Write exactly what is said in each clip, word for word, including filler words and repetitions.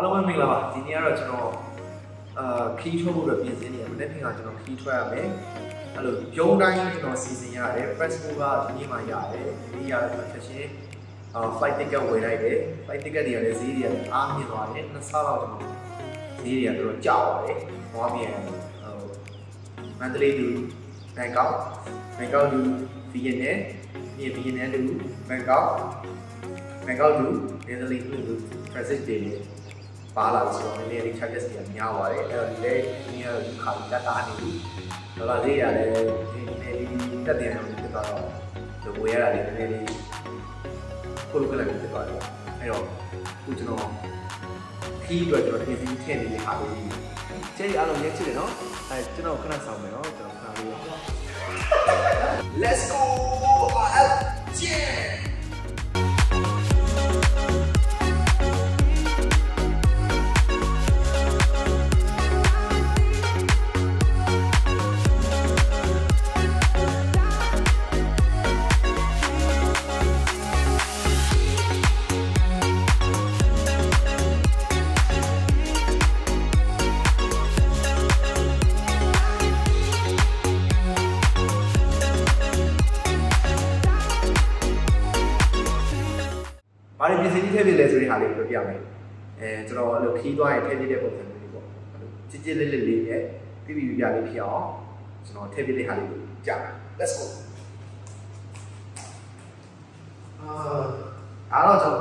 အားလုံးမင်္ဂလာပါဒီနေ့ကတော့ကျွန်တော်အာ key ထွက်ဖို့ပြင်ဆင်နေတယ်မနေ့ကကျွန်တော် key ထွက်ရမယ်အဲ့လိုပြုံးတိုင်းကျွန်တော်စီစဉ်ရတယ် passport ကဒီနေ့မှရတယ်ဒီနေ့ရတယ်ဆိုချက်ချင်းအာ flight ticket ဝယ်လိုက်တယ် flight ticket တွေကလည်းဈေးတွေကအားမြင့်သွားတယ်နှစ်ဆလောက်ကျွန်တော်ဈေးတွေကတော်တော်ကျသွားတယ်ဟောမြန်ဟိုမန္တလေးလူဘန်ကောက်ဘန်ကောက်လူဗီယက်နမ်ပြီးဗီယက်နမ်လူဘန်ကောက်ဘန်ကောက်လူမန္တလေးလူ transit တွေပါလာဆိုတော့နည်းနည်းလေး charges တွေများသွားတယ်အဲ့တော့ဒီလေဒီနေ့ခါတက်တာနေပြီဒေါ်လာဈေးရတယ်ဒီနေ့လေးတက်တယ်လို့ပြောတော့ဒီဝယ်ရတာဒီနေ့လေးပို့လို့ကလည်းဖြစ်သွားတယ်အဲ့တော့ခုကျွန်တော်ခီးတော့ကျွန်တော်ပြင်ဆင်ခဲ့နေတဲ့ဟာလေးကျေးအားလုံးရက်ချစ်တယ်နော်အဲကျွန်တော်ခဏဆောင်မယ်နော်ကျွန်တော်ခဏလေး Let's go yeah I will be able to get a little bit of a little bit of a little bit of a little bit of a little bit of Let's go. I don't know.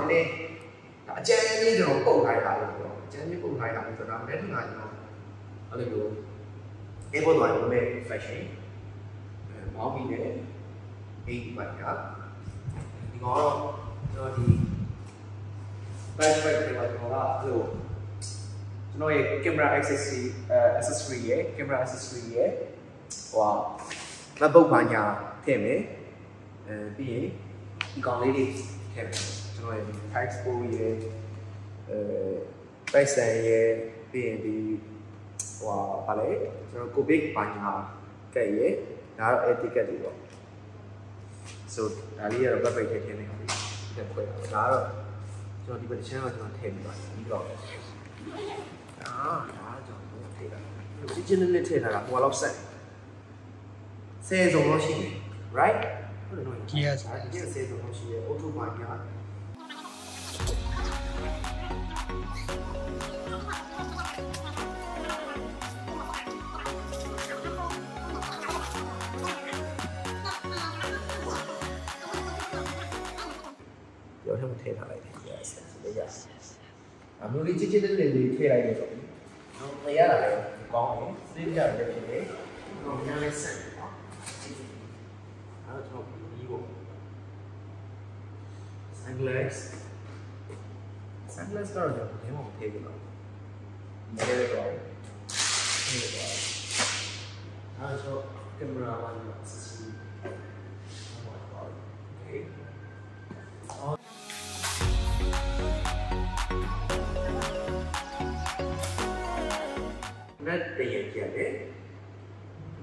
Jenny, don't go. I have Jenny, go. I have a little bit of a little bit of fashion. Mommy, Back back like Mora, so you know a camera accessory, uh, accessory ye, camera accessory ye. Wow, na book banya theme, uh, be gallery theme. You know a tax book ye, uh, fashion ye, be be wow, palette. You know kubik banya kai ye, na etiquette diwa. So ali arabla by the theme hori, then koi na. So the position was not taken by the dog. Ah, I don't know. Originally, taken up while upset. Says a washing, right? Yes, I can say the washing, or to my yard. You're going to take her like Yes, yes, yes. I'm really teaching the lady to take it. No, they are going. They are going to take it. No, they are going to take it. Sunglass. Sunglass are going to take it. There you go. There you go. I'll show camera one. Oh my god. Okay. Not the end yet.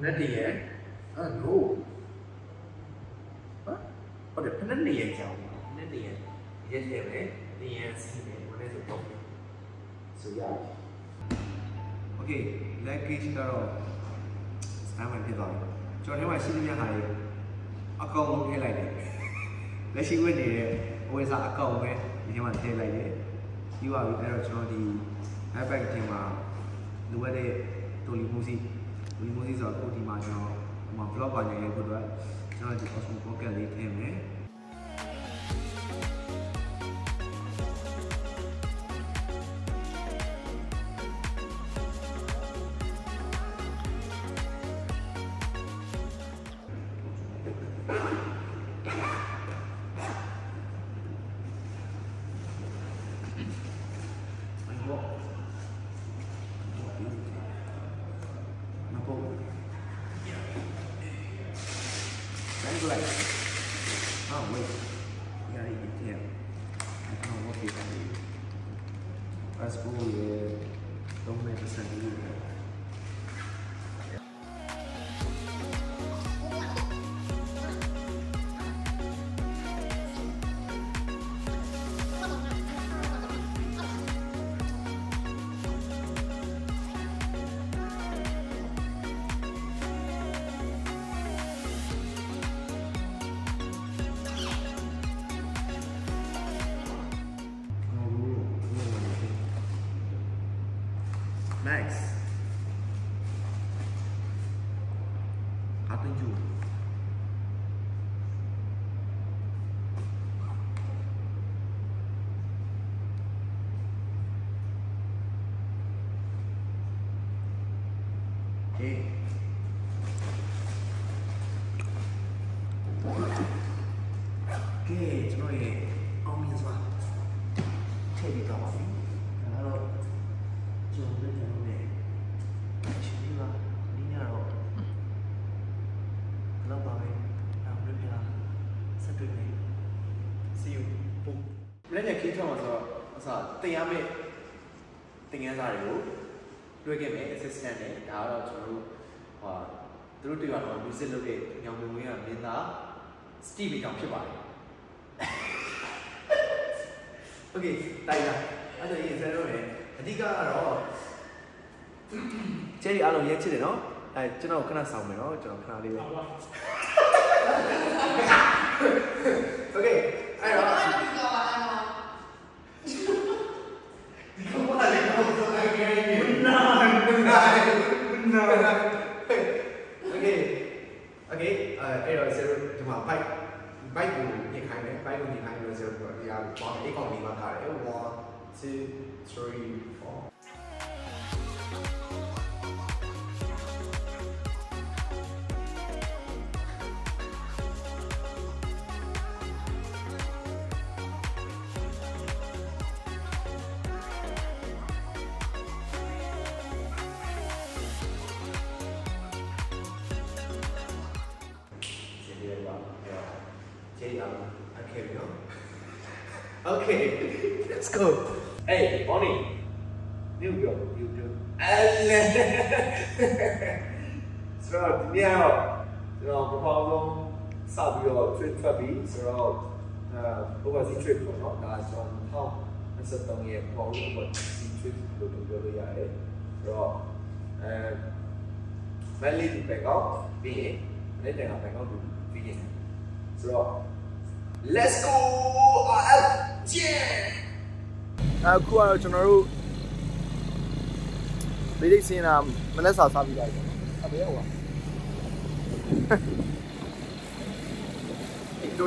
Not the end. Oh no. What? What? Not the end. Not the end. Yes, yes, yes. The end. What is the problem? So yeah. Okay. Like this, now. Time and time. Just now, I see the guy. Account he like. Let's see what he. Always account he. He want he like. You are there. Just now the. I back him up. ดูว่าได้ตัวลิมูซีลิมูซีสอดโคตรมาเนาะมาบล็อกก่อนอย่างเงี้ยก็ได้เนาะจะเอาส่งโปรแกรมนี้เองเนี่ย Like, oh wait, yeah, I get here. I don't know what they can do. That's cool, yeah. Don't make a sense of you. Max, attenju. Hey. Okay, it's not yet. How many is that? Take it off. Hello. See you. Boom. When you came from so they are made things are you get me assistant and out of through to your music locate young women in the Stevie Company. Okay, Taya, I don't know if I think I don't Jerry, I don't yet, you know. I don't know, can I sound me? No, I don't know. Okay, I don't know. Okay, okay, uh, I don't know. Bike, bike, you can't bike, you can't do it. You are one, eight, one, two, three, four. Okay, no? Okay, let's go. Hey, Bonnie, New York, you do. So now, you know, problem solve your trip to be so uh, overseas trip for not that on top and so don't get problem but see trip to the way. So, uh, mainly to back up, be it, then back up to be it. So. Let's go! Out! Yeah! Now, cool. I'm going to be this in a Melissa Sabi. I'm going to no?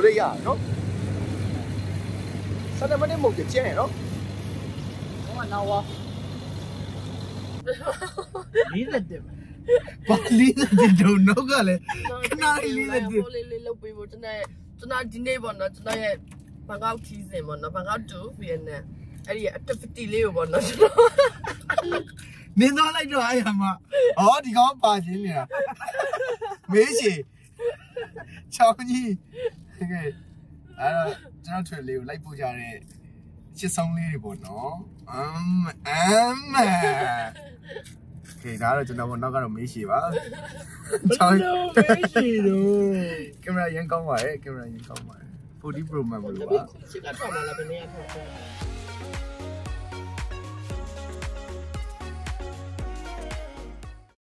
So, I'm going to get no? I'm going to get it. I'm tonight the neighbor, not tonight, Bangal cheese name on the Bangal too, Vienna. And yet, fifty live on the show. Neither I do I am. Oh, the compass in here. Messi Chowny. Okay. I don't know, live like Pujari. Just only born, no? Um, um. Okay, I don't know, not going to miss you. No, Messi, no. Camera, you can't come away. Camera, you can't come away. forty Pro, my boy.